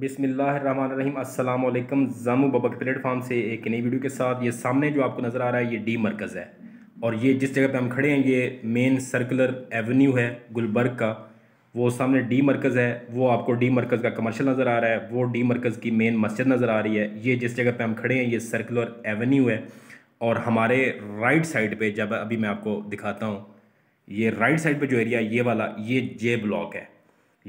बिस्मिल्लाहिर्रहमानिर्रहीम अस्सलाम वालेकुम। ज़ामो बाबा के प्लेटफार्म से एक नई वीडियो के साथ, ये सामने जो आपको नज़र आ रहा है ये डी मरकज़ है और ये जिस जगह पे हम खड़े हैं ये मेन सर्कुलर एवेन्यू है गुलबर्ग का। वो सामने डी मरकज़ है, वो आपको डी मरकज़ का कमर्शियल नज़र आ रहा है, वो डी मरकज़ की मेन मस्जिद नज़र आ रही है। ये जिस जगह पर हम खड़े हैं ये सर्कुलर एवेन्यू है और हमारे राइट साइड पर, जब अभी मैं आपको दिखाता हूँ, ये राइट साइड पर जो एरिया ये वाला, ये जे ब्लॉक है,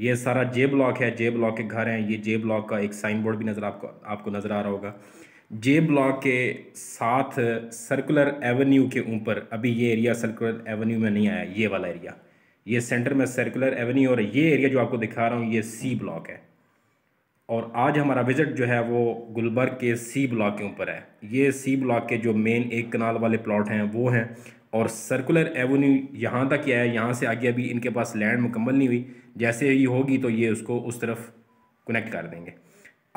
ये सारा जे ब्लॉक है। जे ब्लॉक के घर हैं, ये जे ब्लॉक का एक साइन बोर्ड भी नज़र आपको नज़र आ रहा होगा। जे ब्लॉक के साथ सर्कुलर एवेन्यू के ऊपर, अभी ये एरिया सर्कुलर एवेन्यू में नहीं आया, ये वाला एरिया, ये सेंटर में सर्कुलर एवेन्यू और ये एरिया जो आपको दिखा रहा हूँ ये सी ब्लॉक है। और आज हमारा विजिट जो है वो गुलबर्ग के सी ब्लॉक के ऊपर है। ये सी ब्लॉक के जो मेन एक कनाल वाले प्लॉट हैं वो हैं और सर्कुलर एवेन्यू यहाँ तक ही आया है। यहाँ से आगे अभी इनके पास लैंड मुकम्मल नहीं हुई, जैसे ही होगी तो ये उसको उस तरफ कनेक्ट कर देंगे।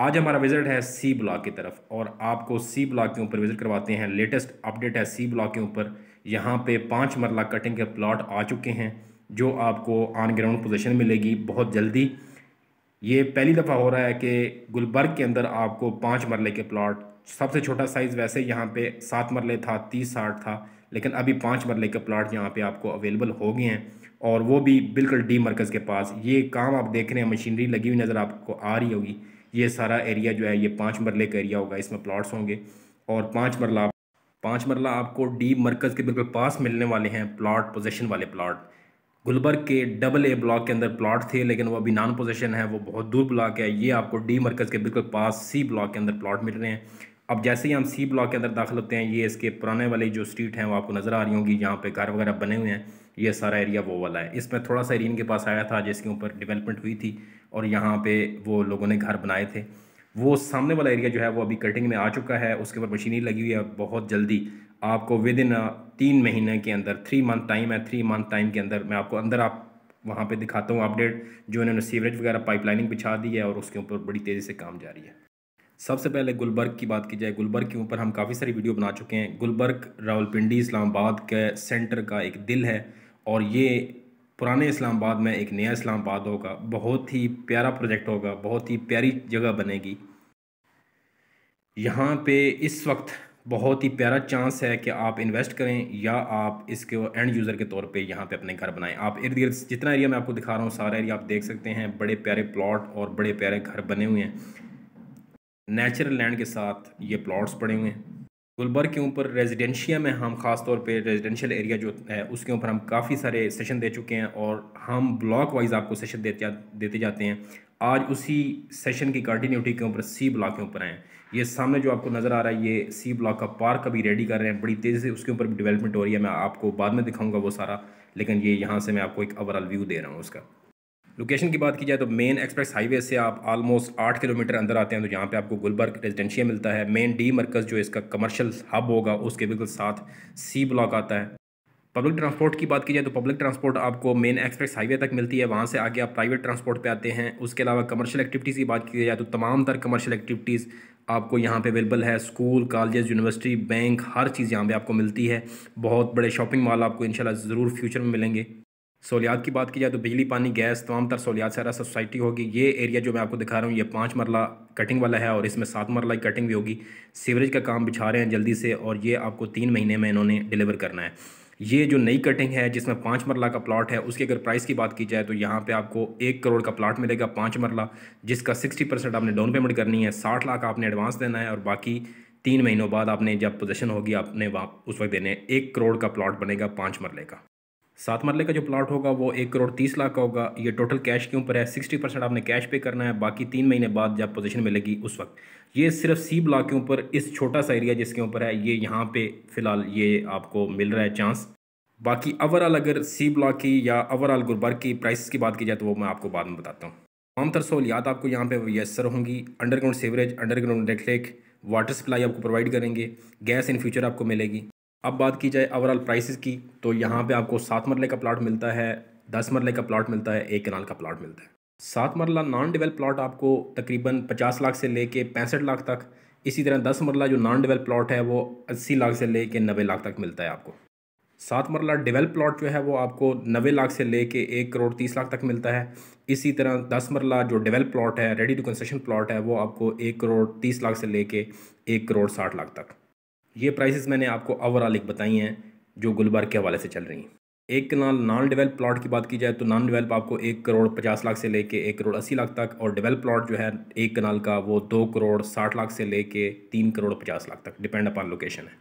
आज हमारा विजिट है सी ब्लॉक की तरफ और आपको सी ब्लॉक के ऊपर विजिट करवाते हैं। लेटेस्ट अपडेट है सी ब्लॉक के ऊपर, यहाँ पे 5 मरला कटिंग के प्लॉट आ चुके हैं जो आपको ऑन ग्राउंड पोजीशन मिलेगी बहुत जल्दी। ये पहली दफ़ा हो रहा है कि गुलबर्ग के अंदर आपको 5 मरले के प्लॉट, सबसे छोटा साइज़ वैसे यहाँ पे 7 मरले था, 30-60 था, लेकिन अभी 5 मरले के प्लाट यहाँ पे आपको अवेलेबल हो गए हैं और वो भी बिल्कुल डी मरकज़ के पास। ये काम आप देख रहे हैं, मशीनरी लगी हुई नज़र आपको आ रही होगी। ये सारा एरिया जो है ये 5 मरले का एरिया होगा, इसमें प्लाट्स होंगे और 5 मरला आपको डी मरकज़ के बिल्कुल पास मिलने वाले हैं प्लाट, पोजेसन वाले प्लाट। गुलबर्ग के डबल ए ब्लॉक के अंदर प्लाट थे लेकिन वो अभी नॉन पोजेसन है, वो बहुत दूर ब्लॉक है। ये आपको डी मरकज़ के बिल्कुल पास सी ब्लॉक के अंदर प्लाट मिल रहे हैं। अब जैसे ही हम सी ब्लॉक के अंदर दाखिल होते हैं, ये इसके पुराने वाले जो स्ट्रीट हैं वो आपको नज़र आ रही होंगी, यहाँ पे घर वगैरह बने हुए हैं। ये सारा एरिया वो वाला है, इसमें थोड़ा सा एरिया इनके पास आया था जिसके ऊपर डेवलपमेंट हुई थी और यहाँ पे वो लोगों ने घर बनाए थे। वो सामने वाला एरिया जो है वो अभी कटिंग में आ चुका है, उसके ऊपर मशीनरी लगी हुई है। बहुत जल्दी आपको विदिन 3 महीने के अंदर, 3 मंथ टाइम है, 3 मंथ टाइम के अंदर मैं आपको अंदर आप वहाँ पर दिखाता हूँ अपडेट जो इन्होंने सीवरेज वगैरह पाइपलाइनिंग बिछा दी है और उसके ऊपर बड़ी तेज़ी से काम जारी है। सबसे पहले गुलबर्ग की बात की जाए, गुलबर्ग के ऊपर हम काफ़ी सारी वीडियो बना चुके हैं। गुलबर्ग रावलपिंडी इस्लामाबाद के सेंटर का एक दिल है और ये पुराने इस्लामाबाद में एक नया इस्लामाबाद होगा। बहुत ही प्यारा प्रोजेक्ट होगा, बहुत ही प्यारी जगह बनेगी। यहाँ पे इस वक्त बहुत ही प्यारा चांस है कि आप इन्वेस्ट करें या आप इसके एंड यूज़र के तौर पे यहाँ पे अपने घर बनाएं। आप इर्द गिर्द जितना एरिया मैं आपको दिखा रहा हूँ सारा एरिया आप देख सकते हैं, बड़े प्यारे प्लॉट और बड़े प्यारे घर बने हुए हैं, नेचुरल लैंड के साथ ये प्लॉट्स पड़े हुए हैं। गुलबर्ग के ऊपर रेजिडेंशिया में हम खास तौर पे रेजिडेंशियल एरिया जो है उसके ऊपर हम काफ़ी सारे सेशन दे चुके हैं और हम ब्लॉक वाइज आपको सेशन देते जाते हैं। आज उसी सेशन की कंटिन्यूटी के ऊपर सी ब्लॉक के ऊपर आए हैं। ये सामने जो आपको नज़र आ रहा है ये सी ब्लॉक का पार्क अभी रेडी कर रहे हैं, बड़ी तेज़ी से उसके ऊपर भी डेवलपमेंट हो रही है। मैं आपको बाद में दिखाऊँगा वो सारा, लेकिन ये यहाँ से मैं आपको एक ओवरऑल व्यू दे रहा हूँ उसका। लोकेशन की बात की जाए तो मेन एक्सप्रेस हाईवे से आप ऑलमोस्ट 8 किलोमीटर अंदर आते हैं तो यहाँ पे आपको गुलबर्ग रेजिडेंशियल मिलता है। मेन डी मरकज़ जो इसका कमर्शियल हब होगा उसके बिल्कुल साथ सी ब्लॉक आता है। पब्लिक ट्रांसपोर्ट की बात की जाए तो पब्लिक ट्रांसपोर्ट आपको मेन एक्सप्रेस हाईवे तक मिलती है, वहाँ से आगे आप प्राइवेट ट्रांसपोर्ट पर आते हैं। उसके अलावा कमर्शियल एक्टिविटीज़ की बात की जाए तो तमाम तर कमर्शियल एक्टिविटीज़ आपको यहाँ पे अवेलेबल है। स्कूल, कॉलेज, यूनिवर्सिटी, बैंक, हर चीज़ यहाँ पर आपको मिलती है। बहुत बड़े शॉपिंग मॉल आपको इंशाल्लाह ज़रूर फ्यूचर में मिलेंगे। सहूलियात की बात की जाए तो बिजली, पानी, गैस, तमाम तर सहूलियात सारा सोसाइटी होगी। ये एरिया जो मैं आपको दिखा रहा हूँ ये 5 मरला कटिंग वाला है और इसमें 7 मरला की कटिंग भी होगी। सीवरेज का काम बिछा रहे हैं जल्दी से और ये आपको 3 महीने में इन्होंने डिलीवर करना है। ये जो नई कटिंग है जिसमें 5 मरला का प्लाट है, उसके अगर प्राइस की बात की जाए तो यहाँ पे आपको 1 करोड़ का प्लाट मिलेगा 5 मरला, जिसका 60% आपने डाउन पेमेंट करनी है, 60 लाख आपने एडवांस देना है और बाकी 3 महीनों बाद आपने जब पोजीशन होगी आपने उस वक्त देने। 1 करोड़ का प्लाट बनेगा 5 मरले का। 7 मरले का जो प्लाट होगा वो 1 करोड़ 30 लाख का होगा। ये टोटल कैश के ऊपर है, 60% आपने कैश पे करना है, बाकी 3 महीने बाद जब पोजीशन मिलेगी उस वक्त। ये सिर्फ सी ब्लॉक के ऊपर इस छोटा सा एरिया जिसके ऊपर है ये यहाँ पे फ़िलहाल ये आपको मिल रहा है चांस। बाकी ओवरऑल अगर सी ब्लॉक की या ओवरऑल गुलबर्ग की प्राइस की बात की जाए तो वो मैं आपको बाद में बताता हूँ। आमतर सहूलियात आपको यहाँ पर मैसर होंगी, अंडरग्राउंड सीवरेज, अंडरग्राउंड डेकलेक, वाटर सप्लाई आपको प्रोवाइड करेंगे, गैस इन फ्यूचर आपको मिलेगी। अब बात की जाए ओवरऑल प्राइसेस की तो यहाँ पे आपको 7 मरले का प्लाट मिलता है, 10 मरले का प्लाट मिलता है, 1 कनाल का प्लाट मिलता है। 7 मरला नॉन डेवलप प्लाट आपको तकरीबन 50 लाख से लेके 65 लाख तक, इसी तरह 10 मरला जो नॉन डेवलप प्लाट है वो 80 लाख से लेके 90 लाख तक मिलता है आपको। सात मरला डेवलप प्लॉट जो है वो आपको 90 लाख से लेके 1 करोड़ 30 लाख तक मिलता है। इसी तरह 10 मरला जो डेवलप प्लॉट है, रेडी टू कंस्ट्रक्शन प्लॉट है, वो आपको 1 करोड़ 30 लाख से लेके 1 करोड़ 60 लाख तक। ये प्राइसेस मैंने आपको ओवरऑल एक बताई हैं जो गुलबर्ग के हवाले से चल रही हैं। एक कनाल नॉन डेवलप प्लॉट की बात की जाए तो नॉन डेवलप आपको 1 करोड़ 50 लाख से लेके 1 करोड़ 80 लाख तक, और डेवलप प्लॉट जो है एक कनाल का वो 2 करोड़ 60 लाख से लेके 3 करोड़ 50 लाख तक, डिपेंड अपॉन लोकेशन है।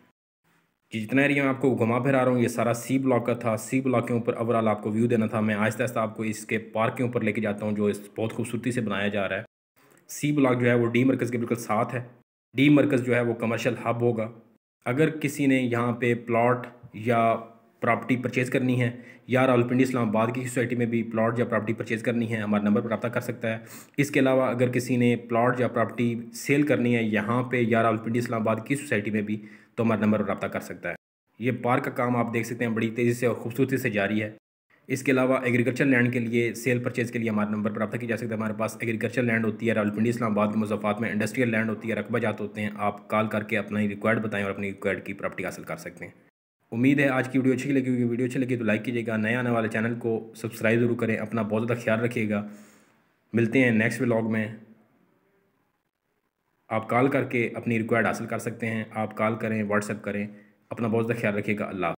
जितना एरिया मैं आपको घुमा फिरा रहा हूँ ये सारा सी ब्लॉक का था। सी ब्लॉक के ऊपर ओवरऑल आपको व्यू देना था, मैं आहिस्ता आहिस्ता आपको इसके पार्क के ऊपर लेके जाता हूँ जो इस बहुत खूबसूरती से बनाया जा रहा है। सी ब्लॉक जो है वो डी मरकज़ के बिल्कुल साथ है। डी मरकज़ जो है वो कमर्शियल हब होगा। अगर किसी ने यहाँ पे प्लॉट या प्रॉपर्टी परचेज़ करनी है या रावलपिंडी इस्लामाबाद की सोसाइटी में भी प्लॉट या प्रॉपर्टी परचेज़ करनी है, हमारे नंबर पर रब्ता कर सकता है। इसके अलावा अगर किसी ने प्लॉट या प्रॉपर्टी सेल करनी है यहाँ पे या रावलपिंडी इस्लामाबाद की सोसाइटी में भी, तो हमारे नंबर पर रब्ता कर सकता है। ये पार्क का काम आप देख सकते हैं बड़ी तेज़ी से और खूबसूरती से जारी है। इसके अलावा एग्रीकल्चर लैंड के लिए सेल परचेज़ के लिए हमारे नंबर पर रब्ता किया जा सकता है। हमारे पास एग्रीकल्चर लैंड होती है, रावलपिंडी इस्लामाबाद के मुज़फ़्फ़राबाद में इंडस्ट्रियल लैंड होती है, रकबा जात होते हैं। आप कॉल करके अपना ही रिक्वायर्ड बताएँ और अपनी रिक्वायर्ड की प्रॉपर्टी हासिल कर सकते हैं। उम्मीद है आज की वीडियो अच्छी लगी होगी। वीडियो अच्छी लगी तो लाइक कीजिएगा, नए आने वाले चैनल को सब्सक्राइब ज़रूर करें। अपना बहुत ज़्यादा ख्याल रखिएगा। मिलते हैं नेक्स्ट व्लॉग में। आप कॉल करके अपनी रिक्वायर्ड हासिल कर सकते हैं। आप कॉल करें, व्हाट्सएप करें। अपना बहुत ज़्यादा ख्याल रखिएगा। अल्लाह।